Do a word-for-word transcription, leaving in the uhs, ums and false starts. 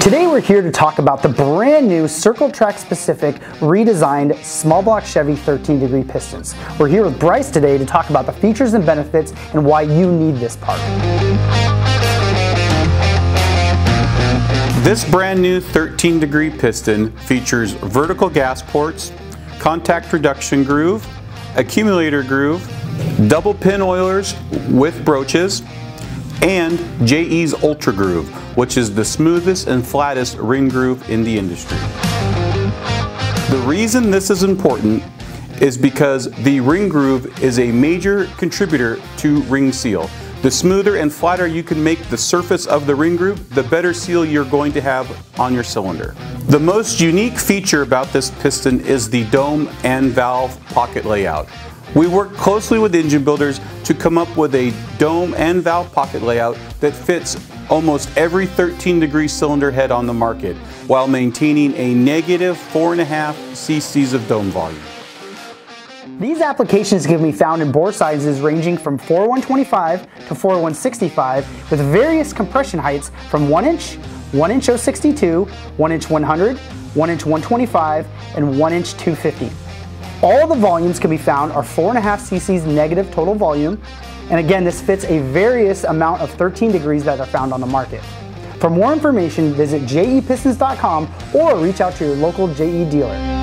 Today we're here to talk about the brand new circle track specific redesigned small block Chevy thirteen degree Pistons. We're here with Bryce today to talk about the features and benefits and why you need this part. This brand new thirteen degree piston features vertical gas ports, contact reduction groove, accumulator groove, double pin oilers with broaches, and J E's Ultra Groove, which is the smoothest and flattest ring groove in the industry. The reason this is important is because the ring groove is a major contributor to ring seal. The smoother and flatter you can make the surface of the ring groove, the better seal you're going to have on your cylinder. The most unique feature about this piston is the dome and valve pocket layout. We work closely with engine builders to come up with a dome and valve pocket layout that fits almost every thirteen degree cylinder head on the market while maintaining a negative four and a half cc's of dome volume. These applications can be found in bore sizes ranging from four one twenty-five to four one sixty-five with various compression heights from one inch, one inch oh sixty-two, one inch one hundred, one inch one twenty-five, and one inch two fifty. All the volumes can be found are four and a half cc's negative total volume, and again this fits a various amount of thirteen degrees that are found on the market. For more information visit J E Pistons dot com or reach out to your local J E dealer.